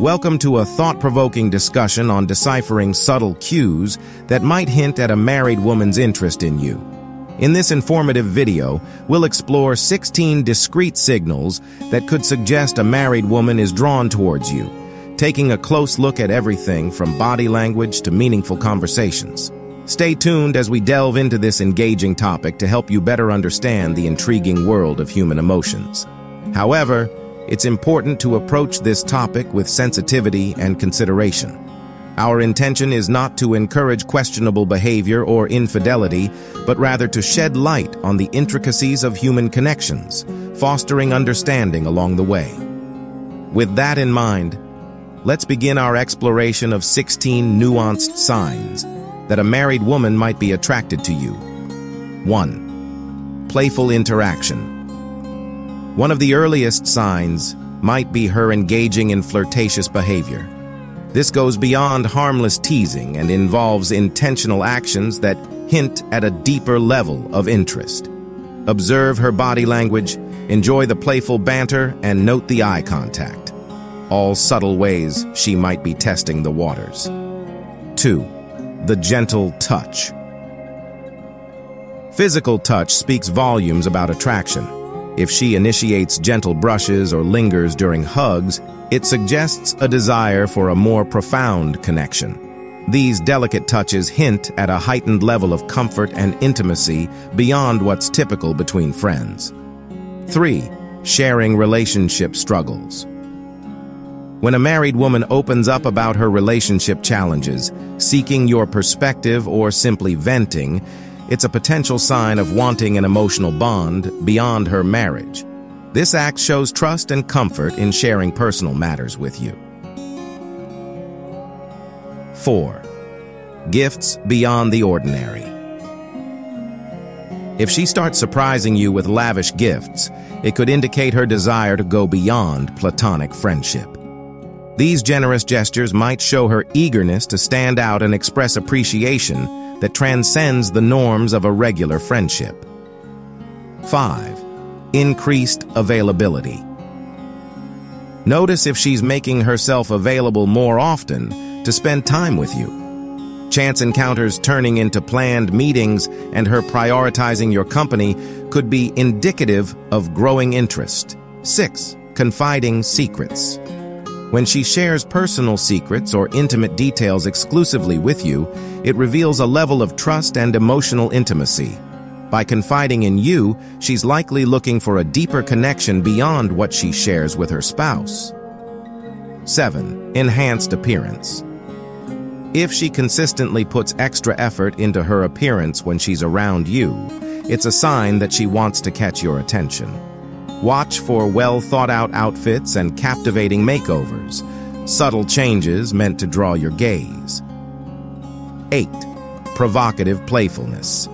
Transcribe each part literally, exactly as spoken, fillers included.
Welcome to a thought-provoking discussion on deciphering subtle cues that might hint at a married woman's interest in you. In this informative video, we'll explore sixteen discrete signals that could suggest a married woman is drawn towards you, taking a close look at everything from body language to meaningful conversations. Stay tuned as we delve into this engaging topic to help you better understand the intriguing world of human emotions. However, it's important to approach this topic with sensitivity and consideration. Our intention is not to encourage questionable behavior or infidelity, but rather to shed light on the intricacies of human connections, fostering understanding along the way. With that in mind, let's begin our exploration of sixteen nuanced signs that a married woman might be attracted to you. one. Playful interaction. One of the earliest signs might be her engaging in flirtatious behavior. This goes beyond harmless teasing and involves intentional actions that hint at a deeper level of interest. Observe her body language, enjoy the playful banter, and note the eye contact. All subtle ways she might be testing the waters. two. The gentle touch. Physical touch speaks volumes about attraction. If she initiates gentle brushes or lingers during hugs, it suggests a desire for a more profound connection. These delicate touches hint at a heightened level of comfort and intimacy beyond what's typical between friends. three. Sharing relationship struggles. When a married woman opens up about her relationship challenges, seeking your perspective or simply venting, it's a potential sign of wanting an emotional bond beyond her marriage. This act shows trust and comfort in sharing personal matters with you. four. Gifts beyond the ordinary. If she starts surprising you with lavish gifts, it could indicate her desire to go beyond platonic friendship. These generous gestures might show her eagerness to stand out and express appreciation that transcends the norms of a regular friendship. five. Increased availability. Notice if she's making herself available more often to spend time with you. Chance encounters turning into planned meetings and her prioritizing your company could be indicative of growing interest. six. Confiding secrets. When she shares personal secrets or intimate details exclusively with you, it reveals a level of trust and emotional intimacy. By confiding in you, she's likely looking for a deeper connection beyond what she shares with her spouse. seven. Enhanced appearance. If she consistently puts extra effort into her appearance when she's around you, it's a sign that she wants to catch your attention. Watch for well-thought-out outfits and captivating makeovers, subtle changes meant to draw your gaze. eight. Provocative playfulness.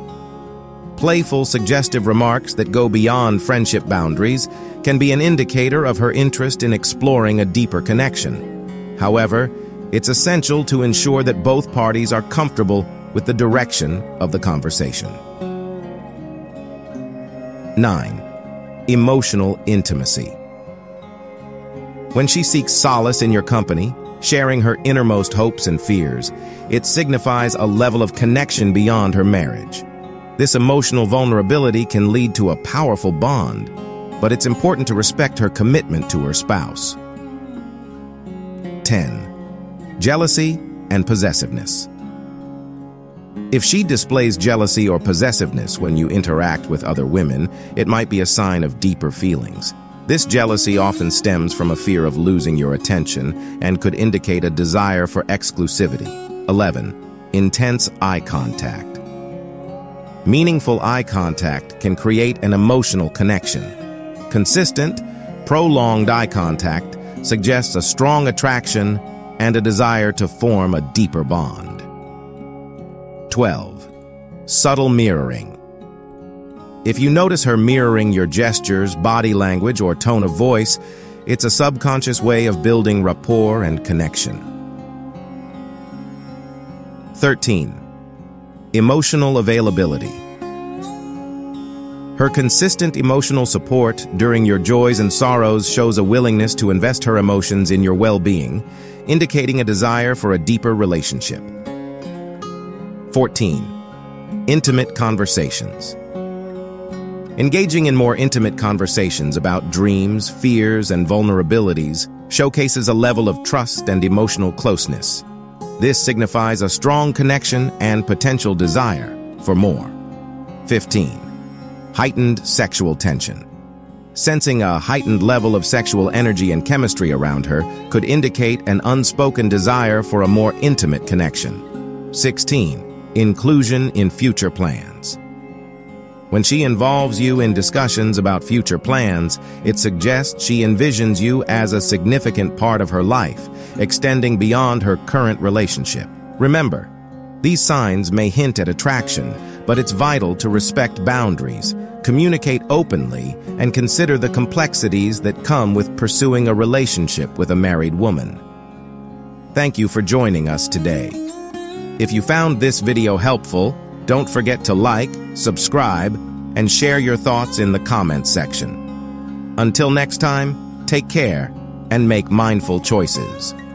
Playful, suggestive remarks that go beyond friendship boundaries can be an indicator of her interest in exploring a deeper connection. However, it's essential to ensure that both parties are comfortable with the direction of the conversation. nine. Emotional intimacy. When she seeks solace in your company, sharing her innermost hopes and fears, it signifies a level of connection beyond her marriage. This emotional vulnerability can lead to a powerful bond, but it's important to respect her commitment to her spouse. ten. Jealousy and possessiveness. If she displays jealousy or possessiveness when you interact with other women, it might be a sign of deeper feelings. This jealousy often stems from a fear of losing your attention and could indicate a desire for exclusivity. eleven. Intense eye contact. Meaningful eye contact can create an emotional connection. Consistent, prolonged eye contact suggests a strong attraction and a desire to form a deeper bond. twelve. Subtle mirroring. If you notice her mirroring your gestures, body language, or tone of voice, it's a subconscious way of building rapport and connection. thirteen. Emotional availability. Her consistent emotional support during your joys and sorrows shows a willingness to invest her emotions in your well-being, indicating a desire for a deeper relationship. fourteen. Intimate conversations. Engaging in more intimate conversations about dreams, fears, and vulnerabilities showcases a level of trust and emotional closeness. This signifies a strong connection and potential desire for more. fifteen. Heightened sexual tension. Sensing a heightened level of sexual energy and chemistry around her could indicate an unspoken desire for a more intimate connection. sixteen. Inclusion in future plans. When she involves you in discussions about future plans, it suggests she envisions you as a significant part of her life, extending beyond her current relationship. Remember, these signs may hint at attraction, but it's vital to respect boundaries, communicate openly, and consider the complexities that come with pursuing a relationship with a married woman. Thank you for joining us today. If you found this video helpful, don't forget to like, subscribe, and share your thoughts in the comments section. Until next time, take care and make mindful choices.